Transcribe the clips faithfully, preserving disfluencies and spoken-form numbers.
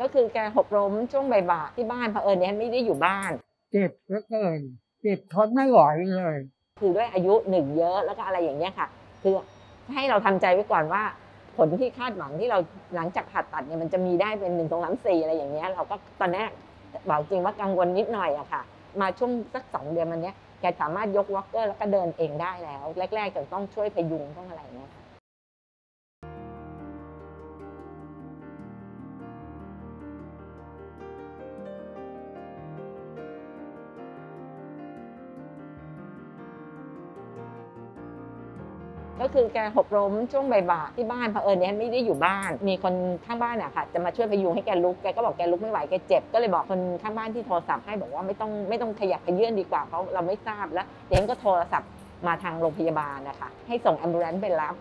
ก็คือแกหกล้มช่วงบ่ายๆที่บ้านเผอิญเนี่ยไม่ได้อยู่บ้านเจ็บเหลือเกินเจ็บทนไม่ไหวเลยคือด้วยอายุหนึ่งเยอะแล้วก็อะไรอย่างเงี้ยค่ะคือให้เราทำใจไว้ก่อนว่าผลที่คาดหวังที่เราหลังจากผ่าตัดเนี่ยมันจะมีได้เป็นหนึ่งตรงน้ำสี่อะไรอย่างเงี้ยเราก็ตอนแรกบอกจริงว่ากังวลนิดหน่อยอะค่ะมาช่วงสักสองเดือนมันเนี้ยแกสามารถยกวอล์กเกอร์แล้วก็เดินเองได้แล้วแรกๆจะต้องช่วยพยุงต้องอะไรเงี้ยค่ะก็คือแกหกล้มช่วงบ่ายๆที่บ้านเผอิญเนี่ยไม่ได้อยู่บ้านมีคนข้างบ้านอะค่ะจะมาช่วยพยุงให้แกลุกแกก็บอกแกลุกไม่ไหวแกเจ็บก็เลยบอกคนข้างบ้านที่โทรศัพท์ให้บอกว่าไม่ต้องไม่ต้องขยับขยื่นดีกว่าเพราะเราไม่ทราบแล้วเด็กก็โทรศัพท์มาทางโรงพยาบาลนะคะให้ส่งแอมบูเลนซ์ไปรับ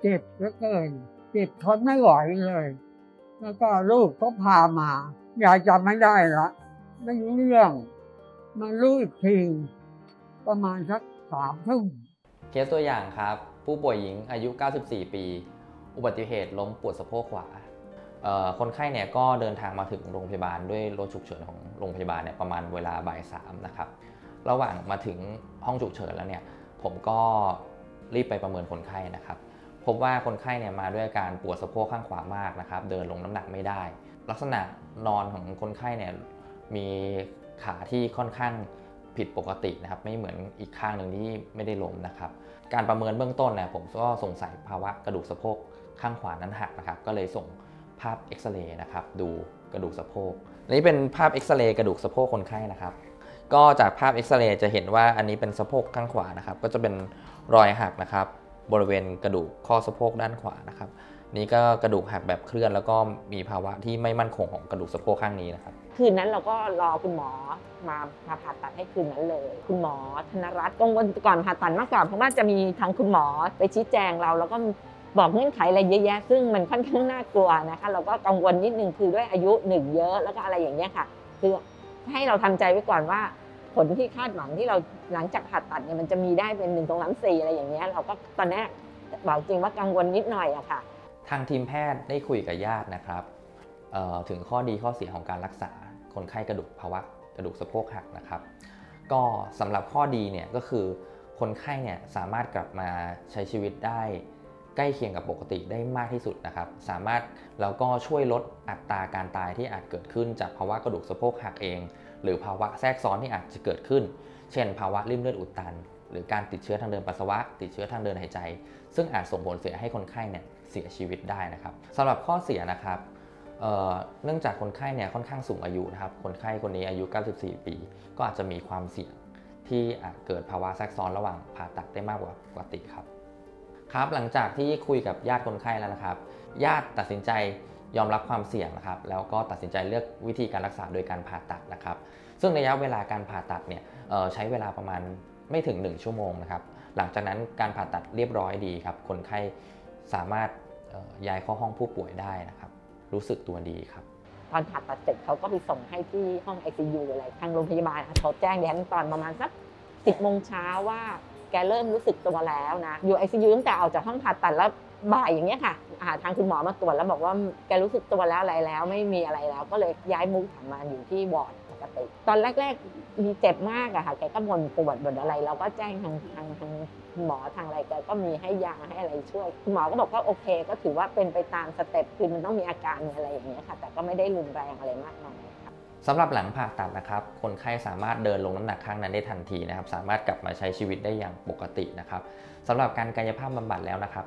เจ็บเหลือเกินเจ็บทนไม่ไหวเลยแล้วก็ลูกก็พามายายจำไม่ได้ละไม่รู้เรื่องมารู้อีกทีประมาณสักสามทุ่มเคสตัวอย่างครับผู้ป่วยหญิงอายุเก้าสิบสี่ปีอุบัติเหตุล้มปวดสะโพกขวาคนไข้เนี่ยก็เดินทางมาถึงโรงพยาบาลด้วยรถฉุกเฉินของโรงพยาบาลเนี่ยประมาณเวลาบ่ายสามนะครับระหว่างมาถึงห้องฉุกเฉินแล้วเนี่ยผมก็รีบไปประเมินคนไข้นะครับพบว่าคนไข้เนี่ยมาด้วยอาการปวดสะโพกข้างขวามากนะครับเดินลงน้ำหนักไม่ได้ลักษณะนอนของคนไข้เนี่ยมีขาที่ค่อนข้างผิดปกตินะครับไม่เหมือนอีกข้างหนึ่งที่ไม่ได้ล้มนะครับการประเมินเบื้องต้นเนี่ยผมก็สงสัยภาวะกระดูกสะโพกข้างขวานั้นหักนะครับก็เลยส่งภาพเอ็กซเรย์นะครับดูกระดูกสะโพกนี่เป็นภาพเอ็กซเรย์กระดูกสะโพกคนไข้นะครับก็จากภาพเอ็กซเรย์จะเห็นว่าอันนี้เป็นสะโพกข้างขวานะครับก็จะเป็นรอยหักนะครับบริเวณกระดูกข้อสะโพกด้านขวานะครับนี่ก็กระดูกหักแบบเคลื่อนแล้วก็มีภาวะที่ไม่มั่นคงของกระดูกสะโพกข้างนี้นะครับคืนนั้นเราก็รอคุณหมอมามาผ่าตัดให้คืนนั้นเลยคุณหมอธนรัตน์กังวลก่อนผ่าตัดมากกว่าเพราะว่าจะมีทางคุณหมอไปชี้แจงเราแล้วก็บอกเงื่อนไขอะไรเยอะแยะซึ่งมันค่อนข้างน่ากลัวนะคะเราก็กังวลนิดนึงคือด้วยอายุหนึ่งเยอะแล้วก็อะไรอย่างเงี้ยค่ะคือให้เราทำใจไว้ก่อนว่าผลที่คาดหวังที่เราหลังจากผ่าตัดเนี่ยมันจะมีได้เป็นหนึ่งตรงน้ำสี่อะไรอย่างเงี้ยเราก็ตอนแรกบอกจริงว่ากังวลนิดหน่อยอะค่ะทางทีมแพทย์ได้คุยกับญาตินะครับถึงข้อดีข้อเสียของการรักษาคนไข้กระดูกภาวะกระดูกสะโพกหักนะครับก็สำหรับข้อดีเนี่ยก็คือคนไข้เนี่ยสามารถกลับมาใช้ชีวิตได้ใกล้เคียงกับปกติได้มากที่สุดนะครับสามารถแล้วก็ช่วยลดอัตราการตายที่อาจเกิดขึ้นจากภาวะกระดูกสะโพกหักเองหรือภาวะแทรกซ้อนที่อาจจะเกิดขึ้นเช่นภาวะริ่มเลือดอุดตันหรือการติดเชื้อทางเดินปัสสาวะติดเชื้อทางเดินหายใจซึ่งอาจส่งผลเสียให้คนไข้เนี่ยเสียชีวิตได้นะครับสำหรับข้อเสียนะครับ เอ่อ เนื่องจากคนไข้เนี่ยค่อนข้างสูงอายุนะครับคนไข้คนนี้อายุเก้าสิบสี่ปีก็อาจจะมีความเสี่ยงที่อาจเกิดภาวะแทรกซ้อนระหว่างผ่าตัดได้มากกว่าปกติครับครับหลังจากที่คุยกับญาติคนไข้แล้วนะครับญาติตัดสินใจยอมรับความเสี่ยงนะครับแล้วก็ตัดสินใจเลือกวิธีการรักษาโดยการผ่าตัดนะครับซึ่งระยะเวลาการผ่าตัดเนี่ยใช้เวลาประมาณไม่ถึงหนึ่งชั่วโมงนะครับหลังจากนั้นการผ่าตัดเรียบร้อยดีครับคนไข้สามารถย้ายเข้าห้องผู้ป่วยได้นะครับรู้สึกตัวดีครับตอนผ่าตัดเสร็จเขาก็ไปส่งให้ที่ห้อง ไอ ซี ยู อะไรทางโรงพยาบาลเขาแจ้งเดี๋ยวตอนประมาณสักสิบโมงเช้าว่าแกเริ่มรู้สึกตัวแล้วนะอยู่ ไอ ซี ยู ตั้งแต่ออกจากห้องผ่าตัดแล้วบ่ายอย่างเงี้ยค่ะทางคุณหมอมาตรวจแล้วบอกว่าแกรู้สึกตัวแล้วอะไรแล้วไม่มีอะไรแล้วก็เลยย้ายมุ้งถังมาอยู่ที่วอร์ดปกติตอนแรกๆมีเจ็บมากอะค่ะแกก็บ่นปวดบ่นอะไรเราก็แจ้งทางทางทางหมอทางอะไรแกก็มีให้ยาให้อะไรช่วยคุณหมอก็บอกว่าโอเคก็ถือว่าเป็นไปตามสเต็ปคือมันต้องมีอาการอะไรอย่างเงี้ยค่ะแต่ก็ไม่ได้รุนแรงอะไรมากมายสำหรับหลังผ่าตัดนะครับคนไข้สามารถเดินลงน้ำหนักข้างนั้นได้ทันทีนะครับสามารถกลับมาใช้ชีวิตได้อย่างปกตินะครับสำหรับการกายภาพบำบัดแล้วนะครับ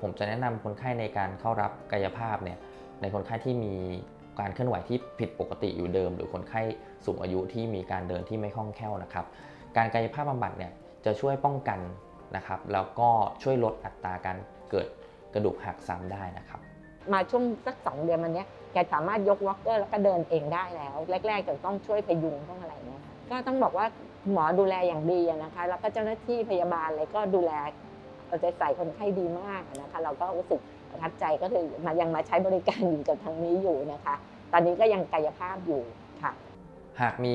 ผมจะแนะนำคนไข้ในการเข้ารับกายภาพเนี่ยในคนไข้ที่มีการเคลื่อนไหวที่ผิดปกติอยู่เดิมหรือคนไข้สูงอายุที่มีการเดินที่ไม่คล่องแคล่วนะครับการกายภาพบำบัดเนี่ยจะช่วยป้องกันนะครับแล้วก็ช่วยลดอัตราการเกิดกระดูกหักซ้ำได้นะครับมาช่วงสักสองเดือนมันเนี้ยแกสามารถยกวอล์กเกอร์แล้วก็เดินเองได้แล้วแรกๆจะต้องช่วยพยุงต้องอะไรเนี่ยก็ต้องบอกว่าหมอดูแลอย่างดีนะคะแล้วก็เจ้าหน้าที่พยาบาลอะไรก็ดูแลเอาใจใส่คนไข้ดีมากนะคะเราก็รู้สึกประทับใจก็คือมายังมาใช้บริการอยู่กับทางนี้อยู่นะคะตอนนี้ก็ยังกายภาพอยู่ค่ะ หากมี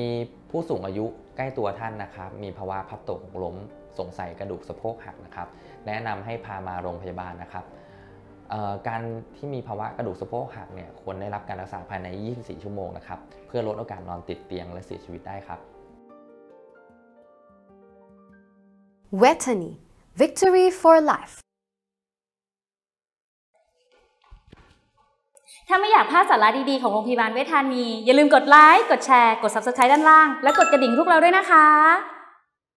ผู้สูงอายุใกล้ตัวท่านนะครับมีภาวะพับตกล้มสงสัยกระดูกสะโพกหักนะครับแนะนำให้พามาโรงพยาบาลนะครับการที่มีภาวะกระดูกสะโพกหักเนี่ยควรได้รับการรักษาภายในยี่สิบสี่ชั่วโมงนะครับเพื่อลดโอกาสนอนติดเตียงและเสียชีวิตได้ครับ Wetany Victory for Life ถ้าไม่อยากพลาดสาระดีๆของโรงพยาบาลเวชธานีอย่าลืมกดไลค์กดแชร์กด Subscribe ด้านล่างและกดกระดิ่งพวกเราด้วยนะคะ